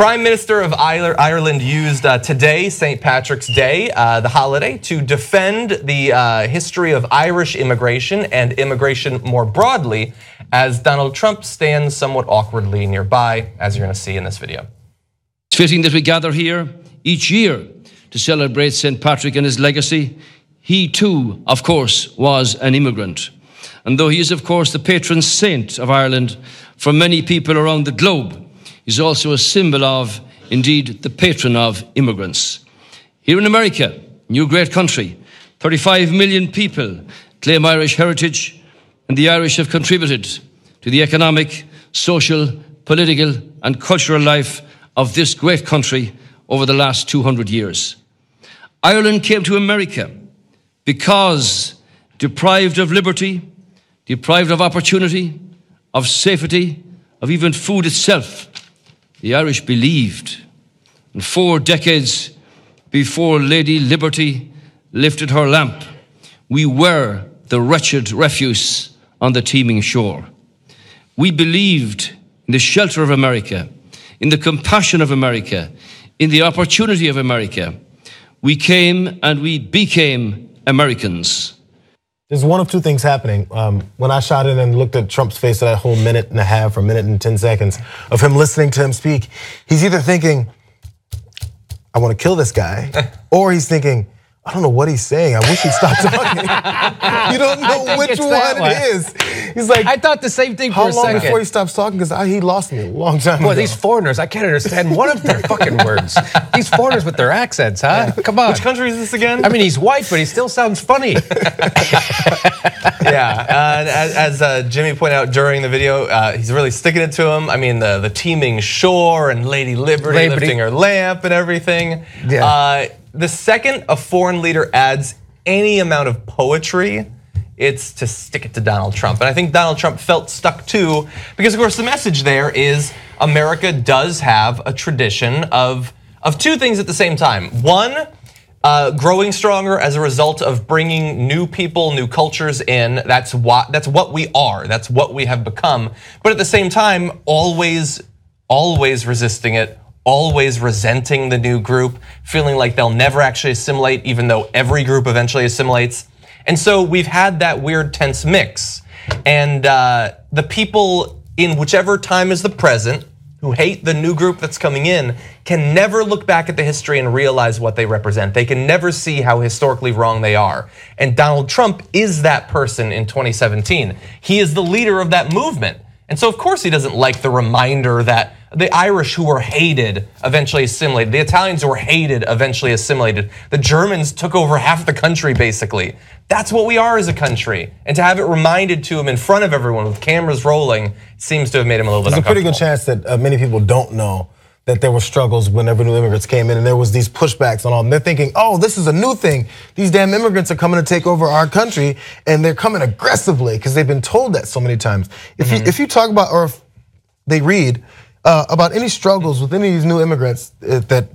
Prime Minister of Ireland used today, St. Patrick's Day, the holiday, to defend the history of Irish immigration and immigration more broadly, as Donald Trump stands somewhat awkwardly nearby, as you're gonna see in this video. It's fitting that we gather here each year to celebrate St. Patrick and his legacy. He too, of course, was an immigrant. And though he is, of course, the patron saint of Ireland for many people around the globe, he's also a symbol of, indeed, the patron of immigrants. Here in America, new great country, 35 million people claim Irish heritage, and the Irish have contributed to the economic, social, political, and cultural life of this great country over the last 200 years. Ireland came to America because deprived of liberty, deprived of opportunity, of safety, of even food itself, the Irish believed. And 4 decades before Lady Liberty lifted her lamp, we were the wretched refuse on the teeming shore. We believed in the shelter of America, in the compassion of America, in the opportunity of America. We came and we became Americans. There's one of two things happening. When I shot in and looked at Trump's face for that whole minute and a half or minute and 10 seconds of him listening to him speak, he's either thinking, I want to kill this guy, or he's thinking, I don't know what he's saying. I wish he'd stop talking. You don't know which one it is. He's like, I thought the same thing for a second. How long before he stops talking? Because he lost me a long time ago. These foreigners, I can't understand one of their fucking words. These foreigners with their accents, huh? Come on. Which country is this again? I mean, he's white, but he still sounds funny. As Jimmy pointed out during the video, he's really sticking it to him. I mean, the teeming shore and Lady Liberty lifting her lamp and everything. Yeah. The second a foreign leader adds any amount of poetry, it's to stick it to Donald Trump. And I think Donald Trump felt stuck too, because of course the message there is America does have a tradition of two things at the same time. One, growing stronger as a result of bringing new people, new cultures in. That's what we are, that's what we have become. But at the same time, always resisting it, always resenting the new group, feeling like they'll never actually assimilate, even though every group eventually assimilates. And so we've had that weird tense mix. And the people in whichever time is the present who hate the new group that's coming in can never look back at the history and realize what they represent. They can never see how historically wrong they are. And Donald Trump is that person in 2017. He is the leader of that movement. And so of course he doesn't like the reminder that the Irish who were hated eventually assimilated. The Italians who were hated eventually assimilated. The Germans took over half the country, basically. That's what we are as a country. And to have it reminded to him in front of everyone with cameras rolling seems to have made him a little bit uncomfortable. There's a pretty good chance that many people don't know that there were struggles whenever new immigrants came in and there was these pushbacks on all. And they're thinking, oh, this is a new thing. These damn immigrants are coming to take over our country and they're coming aggressively because they've been told that so many times. If you talk about, or if they read, about any struggles with any of these new immigrants that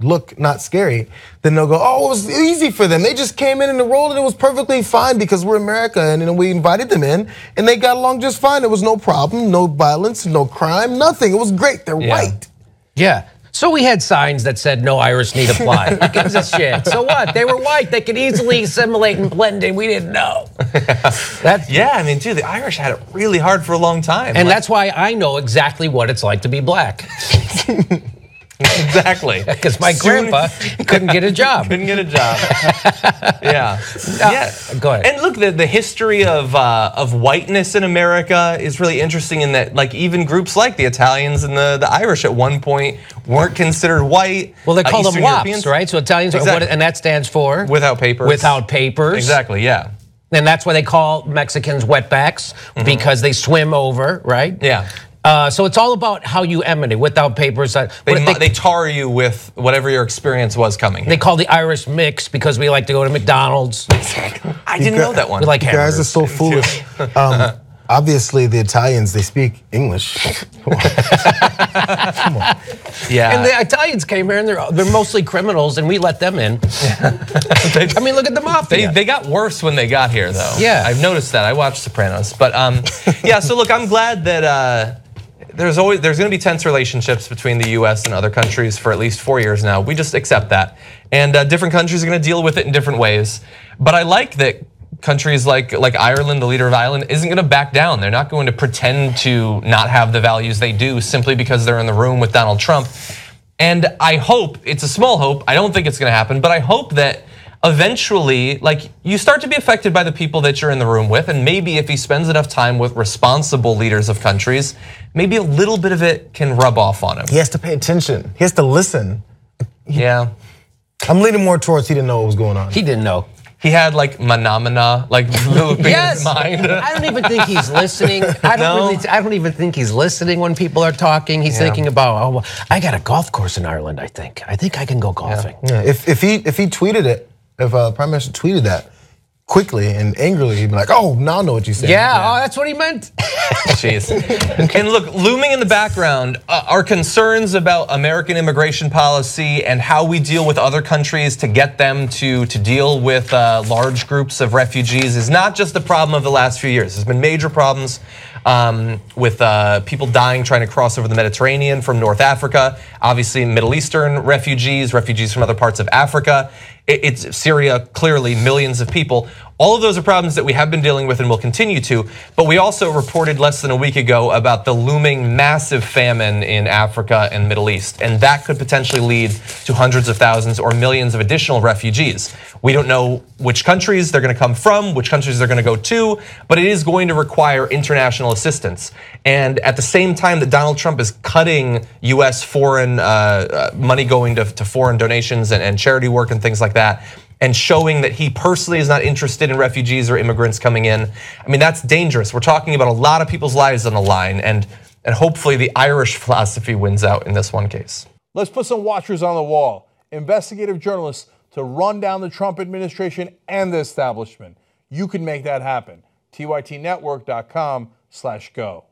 look not scary, then they'll go, oh, it was easy for them. They just came in and enrolled and it was perfectly fine because we're America and we invited them in and they got along just fine. There was no problem, no violence, no crime, nothing. It was great, they're white. Yeah. So we had signs that said no Irish need apply. Who gives a shit? So what? They were white. They could easily assimilate and blend in. We didn't know. The Irish had it really hard for a long time. And that's why I know exactly what it's like to be black. Exactly. Because my grandpa couldn't get a job. Go ahead. And look, the history of whiteness in America is really interesting in that, like, even groups like the Italians and the Irish at one point weren't considered white. Well, they called them WAPs, right? So Italians, and that stands for? Without papers. Exactly, yeah. And that's why they call Mexicans wetbacks, because they swim over, right? Yeah. So it's all about how you emanate without papers. They tar you with whatever your experience was coming here. They call the Irish mix because we like to go to McDonald's. I didn't know that one. We like hamburgers. You guys are so foolish. Obviously, the Italians, they speak English. Come on. Yeah. And the Italians came here and they're mostly criminals and we let them in. I mean, look at the mafia. They got worse when they got here, though. Yeah. I've noticed that. I watched Sopranos. But so look, I'm glad that there's going to be tense relationships between the US and other countries for at least 4 years now. We just accept that. And different countries are going to deal with it in different ways. But I like that countries like Ireland, the leader of Ireland, isn't going to back down. They're not going to pretend to not have the values they do simply because they're in the room with Donald Trump. And I hope, it's a small hope, I don't think it's going to happen, but I hope that eventually, like, you start to be affected by the people that you're in the room with, and maybe if he spends enough time with responsible leaders of countries, maybe a little bit of it can rub off on him. He has to pay attention. He has to listen. Yeah. I'm leaning more towards he didn't know what was going on. He didn't know. He had like manamana, like looping yes. his mind. I don't even think he's listening. I don't even think he's listening when people are talking. He's thinking about, oh, well, I got a golf course in Ireland. I think I can go golfing. Yeah. Yeah. If he tweeted it, if Prime Minister tweeted that quickly and angrily, he'd be like, oh, now I know what you said. Yeah, oh, that's what he meant. Jeez. And look, looming in the background are concerns about American immigration policy and how we deal with other countries to get them to deal with large groups of refugees. Is not just the problem of the last few years. There's been major problems with people dying trying to cross over the Mediterranean from North Africa. Obviously, Middle Eastern refugees from other parts of Africa. It's Syria, clearly millions of people. All of those are problems that we have been dealing with and will continue to, but we also reported less than a week ago about the looming massive famine in Africa and Middle East, and that could potentially lead to hundreds of thousands or millions of additional refugees. We don't know which countries they're gonna come from, which countries they're gonna go to, but it is going to require international assistance. And at the same time that Donald Trump is cutting US foreign money going to foreign donations and charity work and things like that, and showing that he personally is not interested in refugees or immigrants coming in. I mean, that's dangerous. We're talking about a lot of people's lives on the line, and hopefully the Irish philosophy wins out in this one case. Let's put some watchers on the wall, investigative journalists to run down the Trump administration and the establishment. You can make that happen. TYTnetwork.com/go.